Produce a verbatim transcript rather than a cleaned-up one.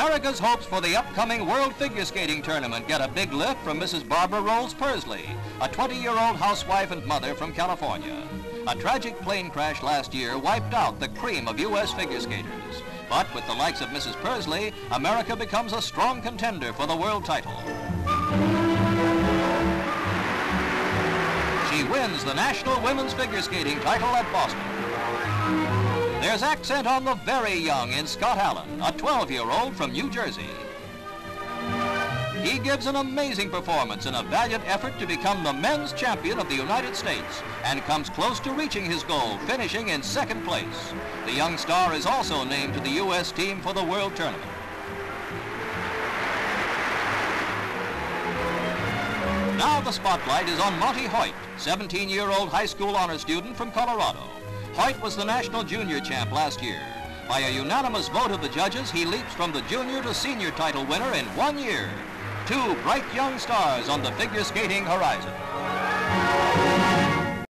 America's hopes for the upcoming World Figure Skating Tournament get a big lift from Missus Barbara Roles Pursley, a twenty-year-old housewife and mother from California. A tragic plane crash last year wiped out the cream of U S figure skaters. But with the likes of Missus Pursley, America becomes a strong contender for the world title. She wins the National Women's Figure Skating title at Boston. There's accent on the very young in Scott Allen, a twelve-year-old from New Jersey. He gives an amazing performance in a valiant effort to become the men's champion of the United States and comes close to reaching his goal, finishing in second place. The young star is also named to the U S team for the World Tournament. Now the spotlight is on Monty Hoyt, seventeen-year-old high school honor student from Colorado. Hoyt was the national junior champ last year. By a unanimous vote of the judges, he leaps from the junior to senior title winner in one year. Two bright young stars on the figure skating horizon.